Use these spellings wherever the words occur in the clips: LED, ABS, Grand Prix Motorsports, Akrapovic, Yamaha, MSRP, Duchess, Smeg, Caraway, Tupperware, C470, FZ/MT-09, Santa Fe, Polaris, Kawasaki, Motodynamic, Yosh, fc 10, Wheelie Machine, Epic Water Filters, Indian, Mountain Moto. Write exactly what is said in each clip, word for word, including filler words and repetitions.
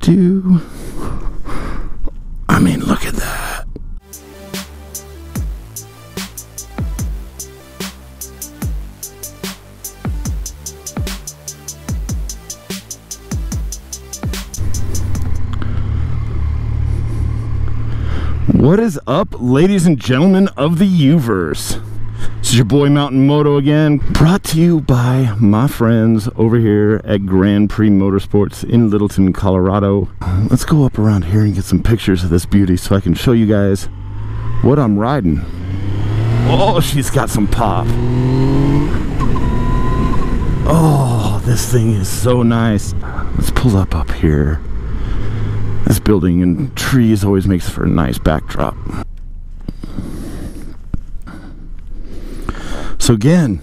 do. I mean, look at that. What is up, ladies and gentlemen of the Uverse? This is your boy Mountain Moto again, brought to you by my friends over here at Grand Prix Motorsports in Littleton, Colorado. Let's go up around here and get some pictures of this beauty so I can show you guys what I'm riding. Oh, she's got some pop. Oh, this thing is so nice. Let's pull up up here. This building and trees always makes for a nice backdrop. So again,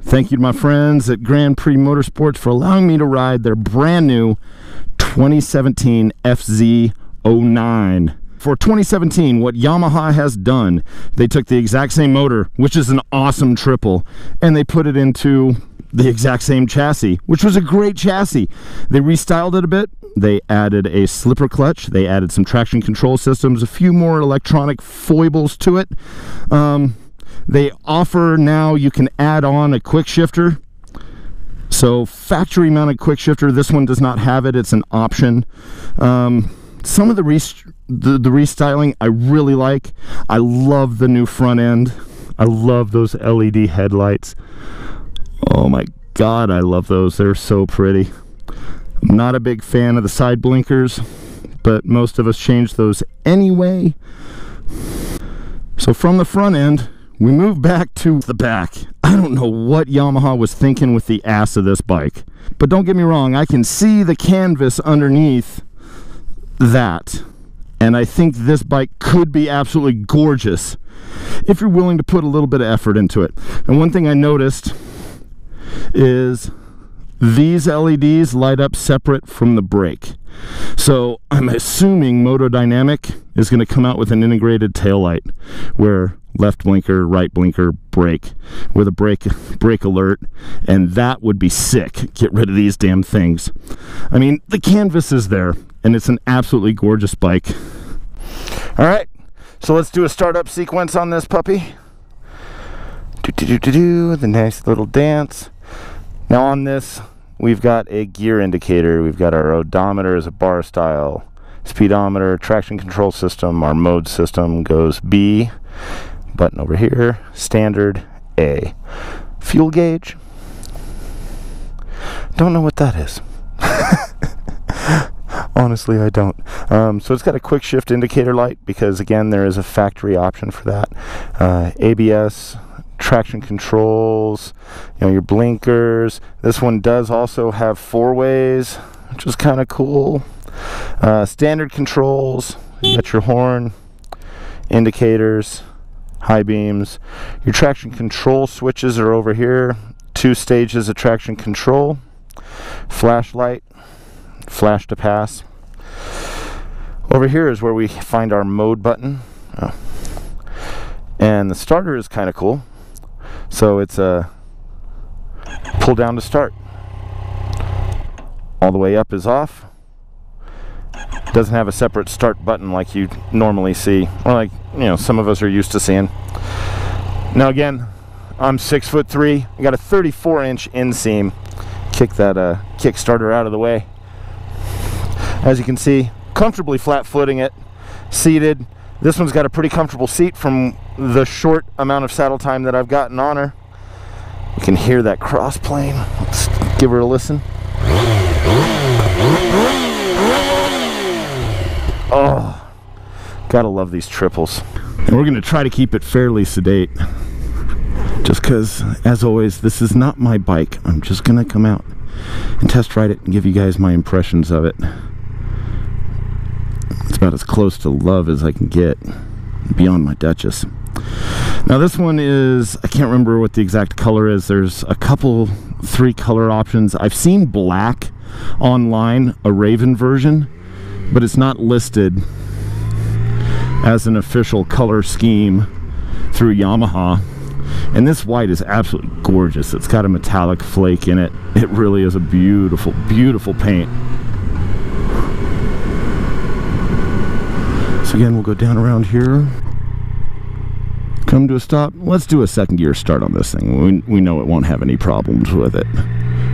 thank you to my friends at Grand Prix Motorsports for allowing me to ride their brand new twenty seventeen F Z oh nine. For twenty seventeen, what Yamaha has done, they took the exact same motor, which is an awesome triple, and they put it into the exact same chassis, which was a great chassis. They restyled it a bit. They added a slipper clutch. They added some traction control systems, a few more electronic foibles to it. Um, they offer now, you can add on a quick shifter. So factory mounted quick shifter, this one does not have it. It's an option. Um, some of the, rest the, the restyling I really like. I love the new front end. I love those L E D headlights. Oh my God, I love those. They're so pretty. I'm not a big fan of the side blinkers, but most of us change those anyway. So from the front end, we move back to the back. I don't know what Yamaha was thinking with the ass of this bike, but don't get me wrong, I can see the canvas underneath that. And I think this bike could be absolutely gorgeous if you're willing to put a little bit of effort into it. And one thing I noticed is these L E Ds light up separate from the brake. So I'm assuming Motodynamic is going to come out with an integrated taillight where left blinker, right blinker, brake, with a brake, brake alert, and that would be sick. Get rid of these damn things. I mean, the canvas is there, and it's an absolutely gorgeous bike. All right, so let's do a startup sequence on this puppy. Do-do-do-do-do, the nice little dance. Now on this, we've got a gear indicator. We've got our odometer as a bar style, speedometer, traction control system. Our mode system goes B, button over here, standard A. Fuel gauge, don't know what that is. Honestly, I don't. Um, so it's got a quick shift indicator light because again, there is a factory option for that. Uh, A B S, traction controls, you know, your blinkers. This one does also have four ways, which is kind of cool. Uh, standard controls, you got your horn, indicators, high beams. Your traction control switches are over here. Two stages of traction control, flashlight, flash to pass. Over here is where we find our mode button. Oh. And the starter is kind of cool. So it's a pull down to start. All the way up is off. Doesn't have a separate start button like you normally see, or like, you know, some of us are used to seeing. Now again, I'm six foot three. I got a thirty-four inch inseam. Kick that uh, kickstarter out of the way. As you can see, comfortably flat footing it, seated. This one's got a pretty comfortable seat from the short amount of saddle time that I've gotten on her. You can hear that cross plane. Let's give her a listen. Oh, gotta love these triples. And we're gonna try to keep it fairly sedate. Just cause, as always, this is not my bike. I'm just gonna come out and test ride it and give you guys my impressions of it. It's about as close to love as I can get beyond my Duchess. Now this one is, I can't remember what the exact color is. There's a couple, three color options. I've seen black online, a Raven version, but it's not listed as an official color scheme through Yamaha. And this white is absolutely gorgeous. It's got a metallic flake in it. It really is a beautiful, beautiful paint. again, we'll go down around here, come to a stop. Let's do a second gear start on this thing. We, we know it won't have any problems with it.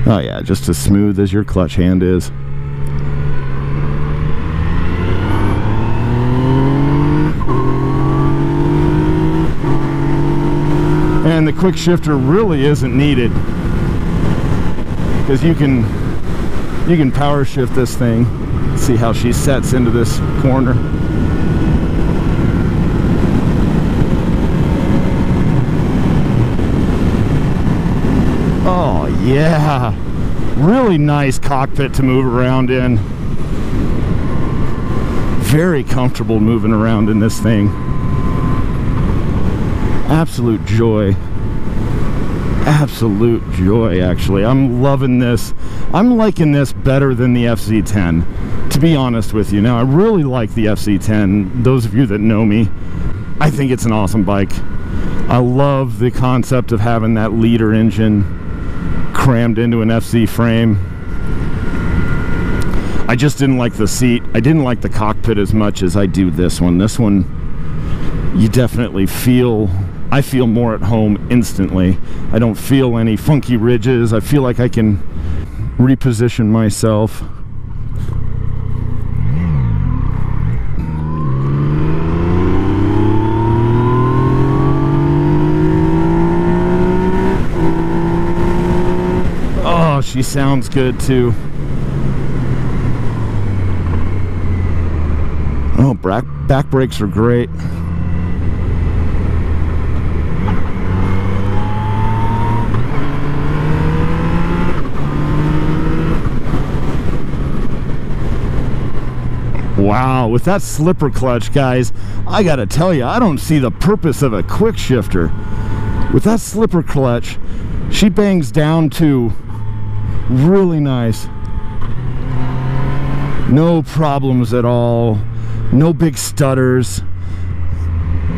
Oh yeah, just as smooth as your clutch hand is. And the quick shifter really isn't needed, because you can you can power shift this thing. Let's see how she sets into this corner. Oh yeah, really nice cockpit to move around in. Very comfortable moving around in this thing. Absolute joy. Absolute joy, actually. I'm loving this. I'm liking this better than the F Z ten, to be honest with you. Now, I really like the F C ten. Those of you that know me, I think it's an awesome bike. I love the concept of having that liter engine crammed into an F Z frame. I just didn't like the seat. I didn't like the cockpit as much as I do this one. This one, you definitely feel, I feel more at home instantly. I don't feel any funky ridges. I feel like I can reposition myself. Oh, she sounds good too. Oh, back, back brakes are great. Wow, with that slipper clutch, guys, I gotta tell you, I don't see the purpose of a quick shifter. With that slipper clutch, she bangs down too. Really nice. No problems at all. No big stutters.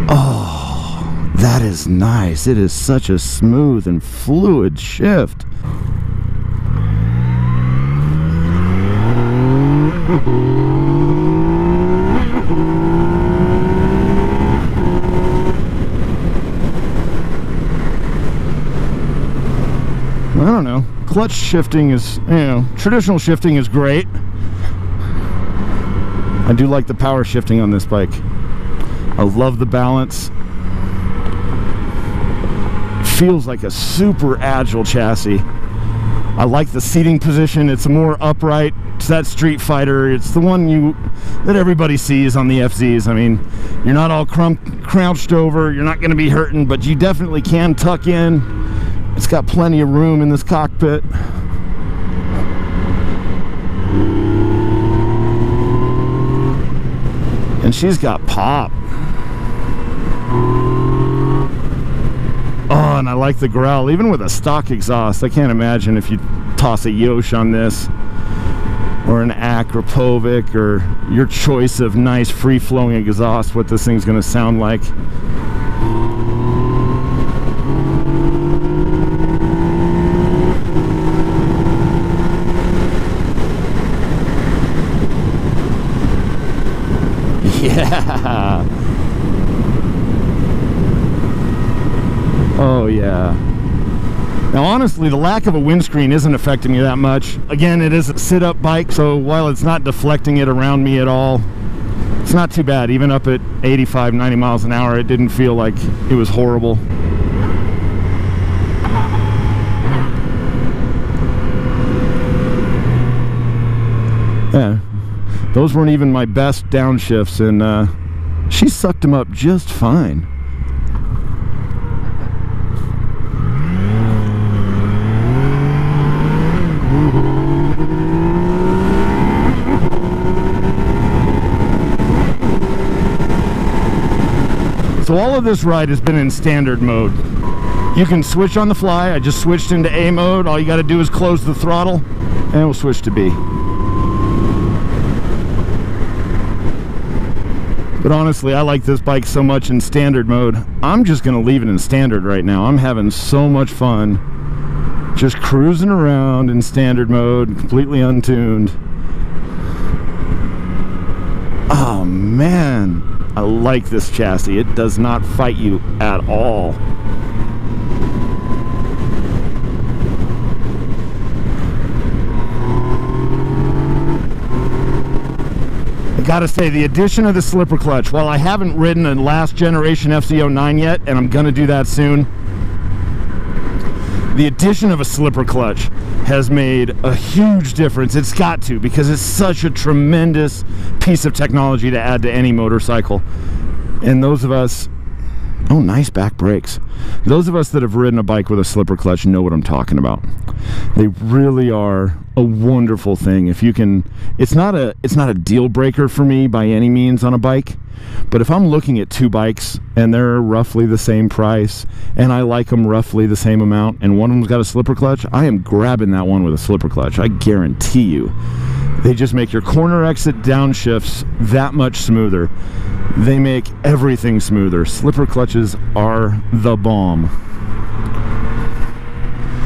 Oh, that is nice. It is such a smooth and fluid shift. I don't know. Clutch shifting is, you know, traditional shifting is great. I do like the power shifting on this bike. I love the balance. Feels like a super agile chassis. I like the seating position. It's more upright. It's that Street Fighter. It's the one you that everybody sees on the F Zs. I mean, you're not all crump, crouched over. You're not going to be hurting, but you definitely can tuck in. It's got plenty of room in this cockpit. And she's got pop. Oh, and I like the growl, even with a stock exhaust. I can't imagine if you toss a Yosh on this, or an Akrapovic, or your choice of nice free-flowing exhaust, what this thing's gonna sound like. Yeah. Oh yeah. Now honestly, the lack of a windscreen isn't affecting me that much. Again, it is a sit-up bike, so while it's not deflecting it around me at all, it's not too bad. Even up at eighty-five, ninety miles an hour, it didn't feel like it was horrible. Yeah. Those weren't even my best downshifts, and uh, she sucked them up just fine. So all of this ride has been in standard mode. You can switch on the fly. I just switched into A mode. All you got to do is close the throttle, and we'll switch to B. But honestly, I like this bike so much in standard mode, I'm just gonna leave it in standard right now. I'm having so much fun just cruising around in standard mode, completely untuned. Oh man, I like this chassis. It does not fight you at all. I gotta say, the addition of the slipper clutch, while I haven't ridden a last generation F Z oh nine yet, and I'm gonna do that soon, the addition of a slipper clutch has made a huge difference. It's got to, because it's such a tremendous piece of technology to add to any motorcycle. And those of us, oh, nice back brakes. Those of us that have ridden a bike with a slipper clutch know what I'm talking about. They really are a wonderful thing. If you can, it's not a, it's not a deal breaker for me by any means on a bike, but if I'm looking at two bikes and they're roughly the same price and I like them roughly the same amount and one of them's got a slipper clutch, I am grabbing that one with a slipper clutch. I guarantee you. They just make your corner exit downshifts that much smoother. They make everything smoother. Slipper clutches are the bomb.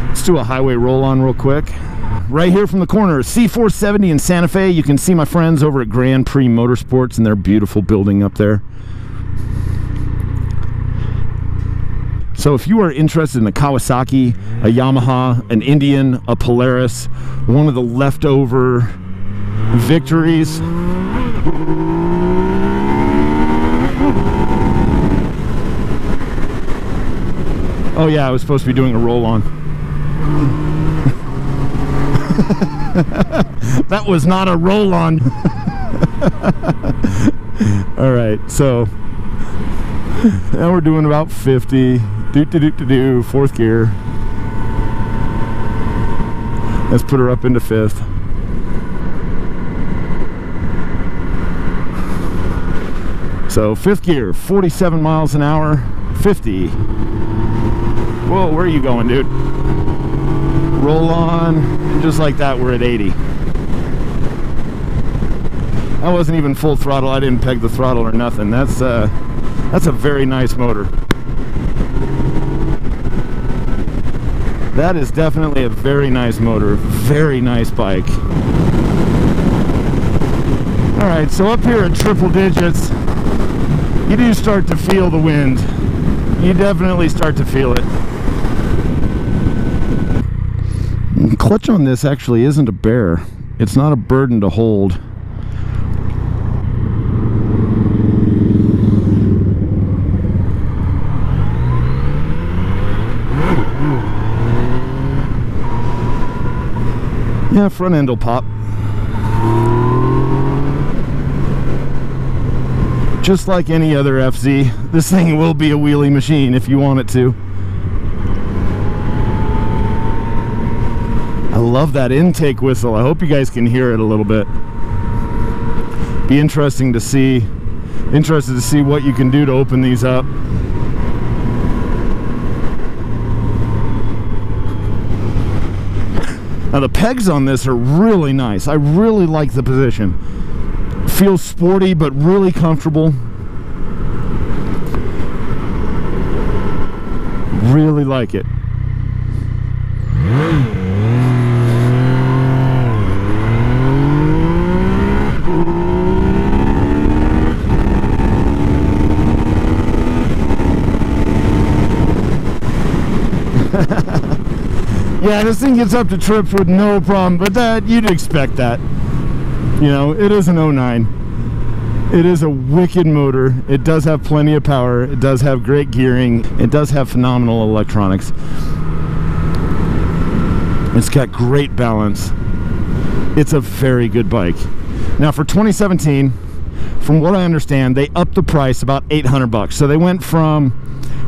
Let's do a highway roll-on real quick. Right here from the corner, C four seventy in Santa Fe. You can see my friends over at Grand Prix Motorsports and their beautiful building up there. So if you are interested in a Kawasaki, a Yamaha, an Indian, a Polaris, one of the leftover victories, oh yeah, I was supposed to be doing a roll-on. That was not a roll-on. All right, so now we're doing about fifty. Do do do do do. Fourth gear. Let's put her up into fifth. So fifth gear, forty-seven miles an hour, fifty. Whoa, where are you going, dude? Roll on, and just like that, we're at eighty. That wasn't even full throttle. I didn't peg the throttle or nothing. That's uh, that's a very nice motor. That is definitely a very nice motor. Very nice bike. All right, so up here at triple digits, you do start to feel the wind. You definitely start to feel it. Clutch on this actually isn't a bear. It's not a burden to hold. Yeah, front end will pop. Just like any other F Z, this thing will be a wheelie machine if you want it to. Love that intake whistle. I hope you guys can hear it a little bit. Be interesting to see, interested to see what you can do to open these up. Now the pegs on this are really nice. I really like the position. Feels sporty, but really comfortable. Really like it. Yeah, this thing gets up to trips with no problem, but that, you'd expect that. You know, it is an oh nine. It is a wicked motor. It does have plenty of power. It does have great gearing. It does have phenomenal electronics. It's got great balance. It's a very good bike. Now for twenty seventeen, from what I understand, they upped the price about eight hundred bucks. So they went from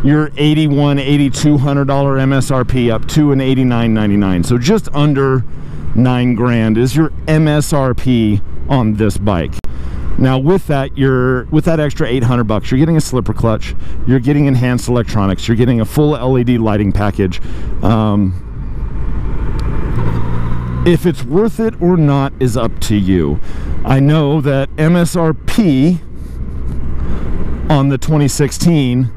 your eighty-one, eighty-two hundred dollar M S R P up to an eighty-nine ninety-nine. So just under nine grand is your M S R P on this bike. Now with that, you're with that extra eight hundred bucks, you're getting a slipper clutch, you're getting enhanced electronics, you're getting a full L E D lighting package. Um, if it's worth it or not is up to you. I know that M S R P on the twenty sixteen,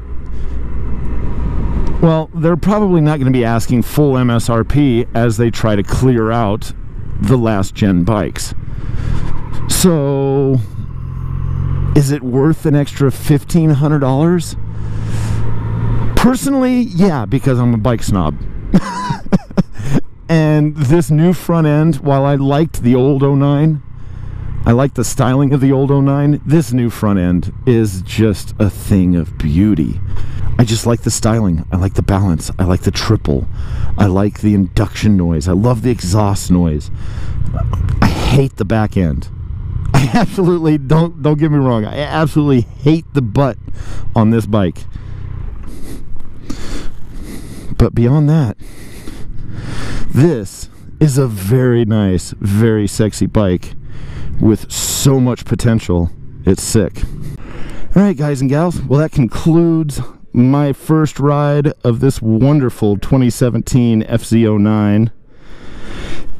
well, they're probably not going to be asking full M S R P as they try to clear out the last gen bikes. So Is it worth an extra fifteen hundred dollars? Personally, yeah, because I'm a bike snob. And this new front end, while I liked the old oh nine, I like the styling of the old oh nine, this new front end is just a thing of beauty. I just like the styling, I like the balance, I like the triple, I like the induction noise, I love the exhaust noise. I hate the back end. I absolutely, don't don't get me wrong, I absolutely hate the butt on this bike. But beyond that, this is a very nice, very sexy bike with so much potential. It's sick. Alright guys and gals, well that concludes my first ride of this wonderful twenty seventeen F Z oh nine.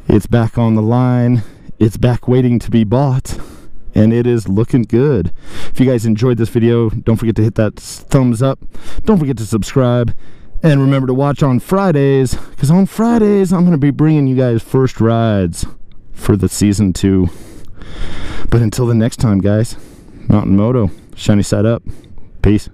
It's back on the line, it's back waiting to be bought, and it is looking good. If you guys enjoyed this video, don't forget to hit that thumbs up, don't forget to subscribe, and remember to watch on Fridays, because on Fridays I'm going to be bringing you guys first rides for the season two. But until the next time guys, Mountain Moto, shiny side up, peace.